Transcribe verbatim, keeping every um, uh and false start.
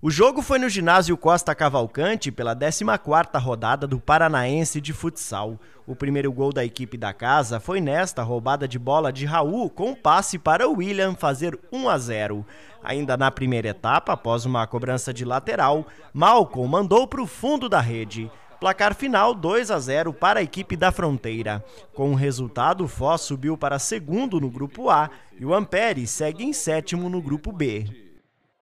O jogo foi no ginásio Costa Cavalcante pela décima quarta rodada do Paranaense de Futsal. O primeiro gol da equipe da casa foi nesta roubada de bola de Raul com passe para William fazer um a zero. Ainda na primeira etapa, após uma cobrança de lateral, Malcon mandou para o fundo da rede. Placar final dois a zero para a equipe da fronteira. Com o resultado, o Foz subiu para segundo no grupo A e o Ampere segue em sétimo no grupo B.